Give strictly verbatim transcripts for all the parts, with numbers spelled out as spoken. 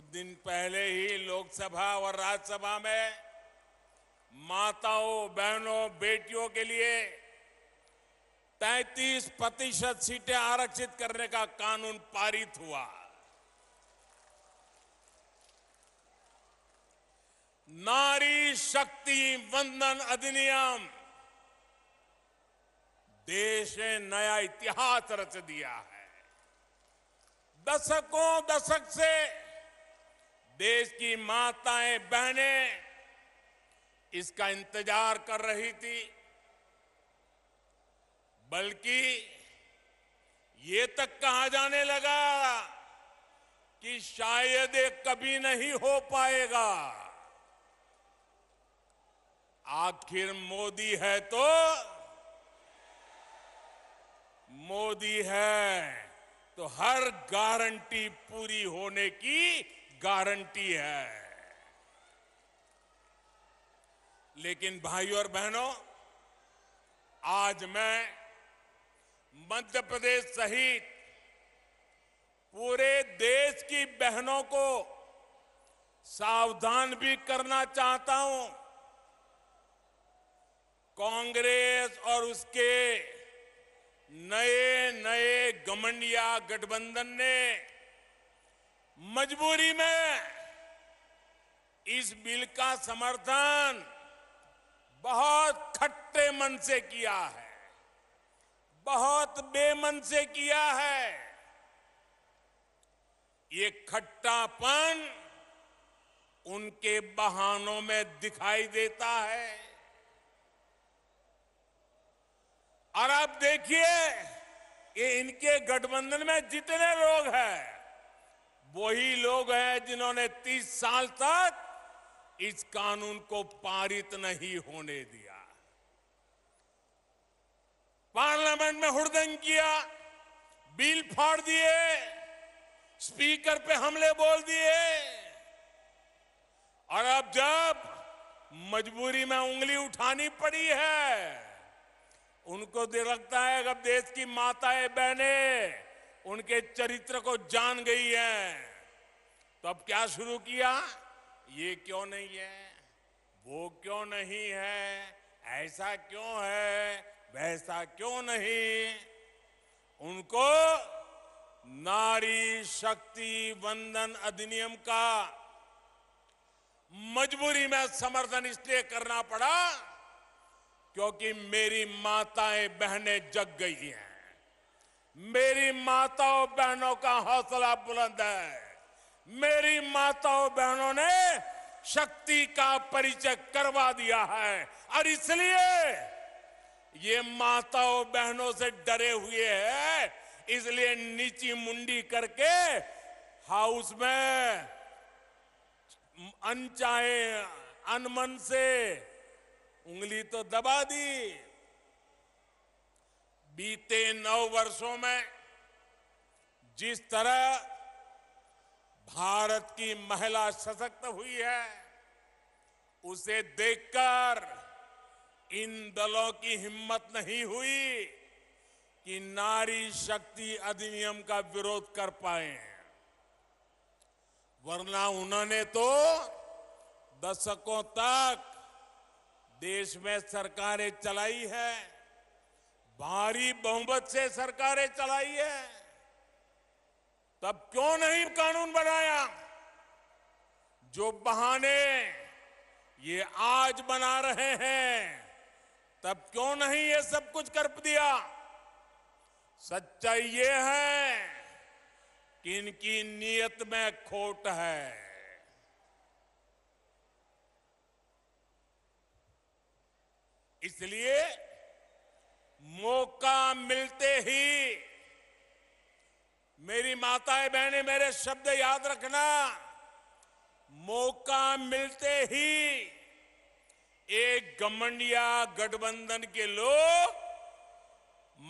कुछ दिन पहले ही लोकसभा और राज्यसभा में माताओं, बहनों, बेटियों के लिए तैंतीस प्रतिशत सीटें आरक्षित करने का कानून पारित हुआ। नारी शक्ति वंदन अधिनियम देश ने नया इतिहास रच दिया है। दशकों दशक से देश की माताएं, बहनें इसका इंतजार कर रही थी, बल्कि ये तक कहा जाने लगा कि शायद ये कभी नहीं हो पाएगा। आखिर मोदी है तो मोदी है तो हर गारंटी पूरी होने की गारंटी है। लेकिन भाइयों और बहनों, आज मैं मध्य प्रदेश सहित पूरे देश की बहनों को सावधान भी करना चाहता हूं। कांग्रेस और उसके नए नए गमंडिया गठबंधन ने मजबूरी में इस बिल का समर्थन बहुत खट्टे मन से किया है, बहुत बेमन से किया है। ये खट्टापन उनके बहानों में दिखाई देता है। और आप देखिए, ये इनके गठबंधन में जितने लोग हैं वही लोग हैं जिन्होंने तीस साल तक इस कानून को पारित नहीं होने दिया, पार्लियामेंट में हुड़दंग किया, बिल फाड़ दिए, स्पीकर पे हमले बोल दिए। और अब जब मजबूरी में उंगली उठानी पड़ी है, उनको दे लगता है अब देश की माताएं, बहनें उनके चरित्र को जान गई हैं, तो अब क्या शुरू किया, ये क्यों नहीं है, वो क्यों नहीं है, ऐसा क्यों है, वैसा क्यों नहीं। उनको नारी शक्ति वंदन अधिनियम का मजबूरी में समर्थन इसलिए करना पड़ा क्योंकि मेरी माताएं, बहनें जग गई हैं। मेरी माताओं, बहनों का हौसला बुलंद है। मेरी माताओं, बहनों ने शक्ति का परिचय करवा दिया है। और इसलिए ये माताओं, बहनों से डरे हुए हैं, इसलिए नीची मुंडी करके हाउस में अनचाहे, अनमन से उंगली तो दबा दी। बीते नौ वर्षों में जिस तरह भारत की महिला सशक्त हुई है, उसे देखकर इन दलों की हिम्मत नहीं हुई कि नारी शक्ति अधिनियम का विरोध कर पाए, वरना उन्होंने तो दशकों तक देश में सरकारें चलाई है, भारी बहुमत से सरकारें चलाई है। तब क्यों नहीं कानून बनाया? जो बहाने ये आज बना रहे हैं, तब क्यों नहीं ये सब कुछ कर दिया? सच्चाई ये है कि इनकी नीयत में खोट है। इसलिए मौका मिलते ही मेरी माताएं, बहनें, मेरे शब्द याद रखना, मौका मिलते ही एक गमंडिया गठबंधन के लोग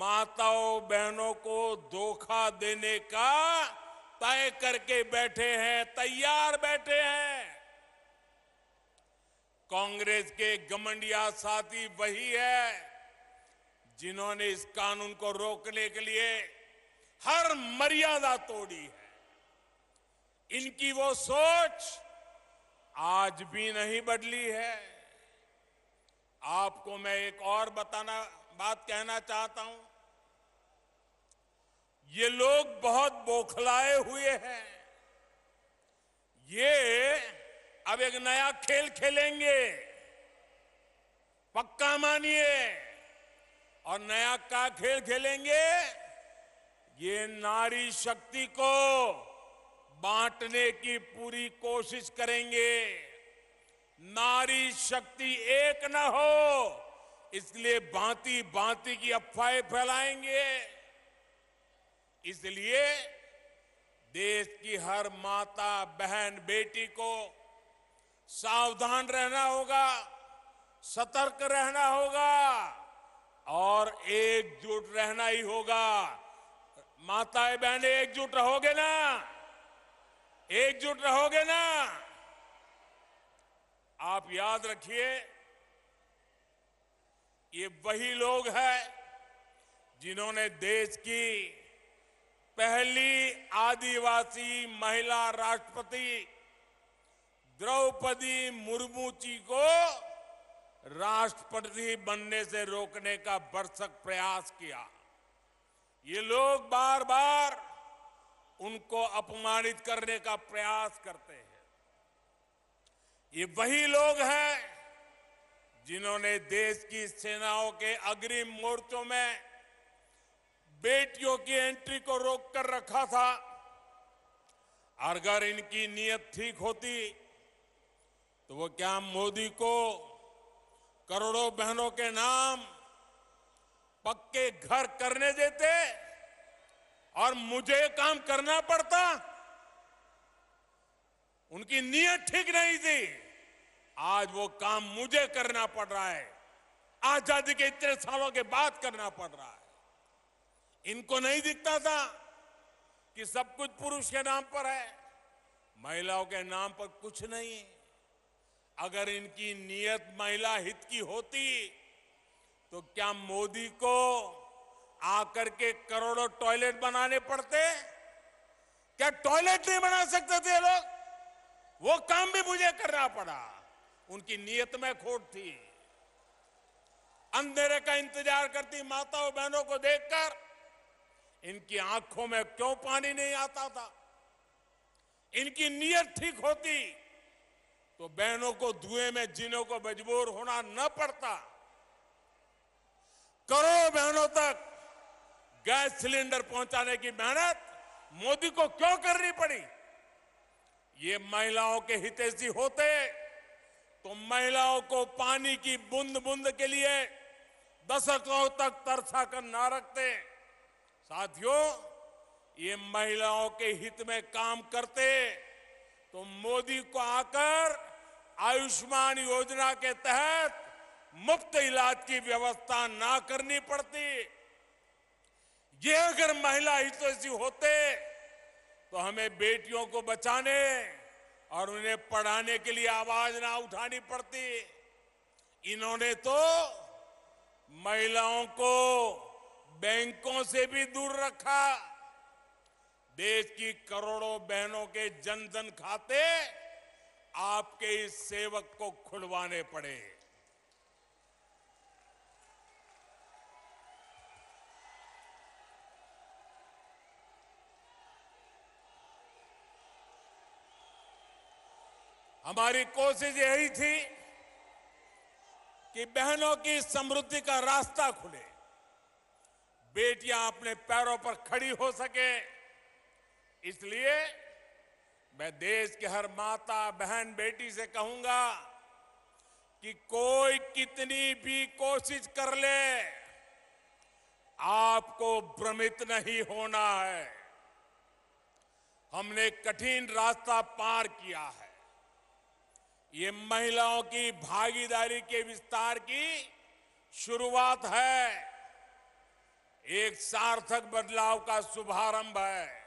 माताओं, बहनों को धोखा देने का तय करके बैठे हैं, तैयार बैठे हैं। कांग्रेस के गमंडिया साथी वही है जिन्होंने इस कानून को रोकने के लिए हर मर्यादा तोड़ी है। इनकी वो सोच आज भी नहीं बदली है। आपको मैं एक और बताना बात कहना चाहता हूं। ये लोग बहुत बौखलाए हुए हैं। ये अब एक नया खेल खेलेंगे, पक्का मानिए, और नया क्या खेल खेलेंगे? ये नारी शक्ति को बांटने की पूरी कोशिश करेंगे। नारी शक्ति एक न हो, इसलिए भांति भांति की अफवाहें फैलाएंगे। इसलिए देश की हर माता, बहन, बेटी को सावधान रहना होगा, सतर्क रहना होगा और एकजुट रहना ही होगा। माताएं बहनें एकजुट रहोगे ना, एकजुट रहोगे ना। आप याद रखिए, ये वही लोग हैं जिन्होंने देश की पहली आदिवासी महिला राष्ट्रपति द्रौपदी मुर्मू जी को राष्ट्रपति बनने से रोकने का भरसक प्रयास किया। ये लोग बार बार उनको अपमानित करने का प्रयास करते हैं। ये वही लोग हैं जिन्होंने देश की सेनाओं के अग्रिम मोर्चों में बेटियों की एंट्री को रोक कर रखा था। अगर इनकी नीयत ठीक होती तो वो क्या मोदी को करोड़ों बहनों के नाम पक्के घर करने देते और मुझे काम करना पड़ता? उनकी नीयत ठीक नहीं थी, आज वो काम मुझे करना पड़ रहा है, आजादी के इतने सालों के बाद करना पड़ रहा है। इनको नहीं दिखता था कि सब कुछ पुरुष के नाम पर है, महिलाओं के नाम पर कुछ नहीं। अगर इनकी नीयत महिला हित की होती तो क्या मोदी को आकर के करोड़ों टॉयलेट बनाने पड़ते? क्या टॉयलेट नहीं बना सकते थे लोग? वो काम भी मुझे करना पड़ा। उनकी नीयत में खोट थी। अंधेरे का इंतजार करती माताओं बहनों को देखकर इनकी आंखों में क्यों पानी नहीं आता था? इनकी नीयत ठीक होती तो बहनों को धुएं में जीने को मजबूर होना न पड़ता। करोड़ों बहनों तक गैस सिलेंडर पहुंचाने की मेहनत मोदी को क्यों करनी पड़ी? ये महिलाओं के हितैषी होते तो महिलाओं को पानी की बूंद बूंद के लिए दशकों तक तरसा कर ना रखते। साथियों, ये महिलाओं के हित में काम करते तो मोदी को आकर आयुष्मान योजना के तहत मुफ्त इलाज की व्यवस्था ना करनी पड़ती। ये अगर महिला हितैषी होते तो हमें बेटियों को बचाने और उन्हें पढ़ाने के लिए आवाज ना उठानी पड़ती। इन्होंने तो महिलाओं को बैंकों से भी दूर रखा। देश की करोड़ों बहनों के जन जन खाते आपके इस सेवक को खुलवाने पड़े। हमारी कोशिश यही थी कि बहनों की समृद्धि का रास्ता खुले, बेटियां अपने पैरों पर खड़ी हो सके। इसलिए मैं देश की हर माता, बहन, बेटी से कहूंगा कि कोई कितनी भी कोशिश कर ले, आपको भ्रमित नहीं होना है। हमने कठिन रास्ता पार किया है। ये महिलाओं की भागीदारी के विस्तार की शुरुआत है, एक सार्थक बदलाव का शुभारंभ है।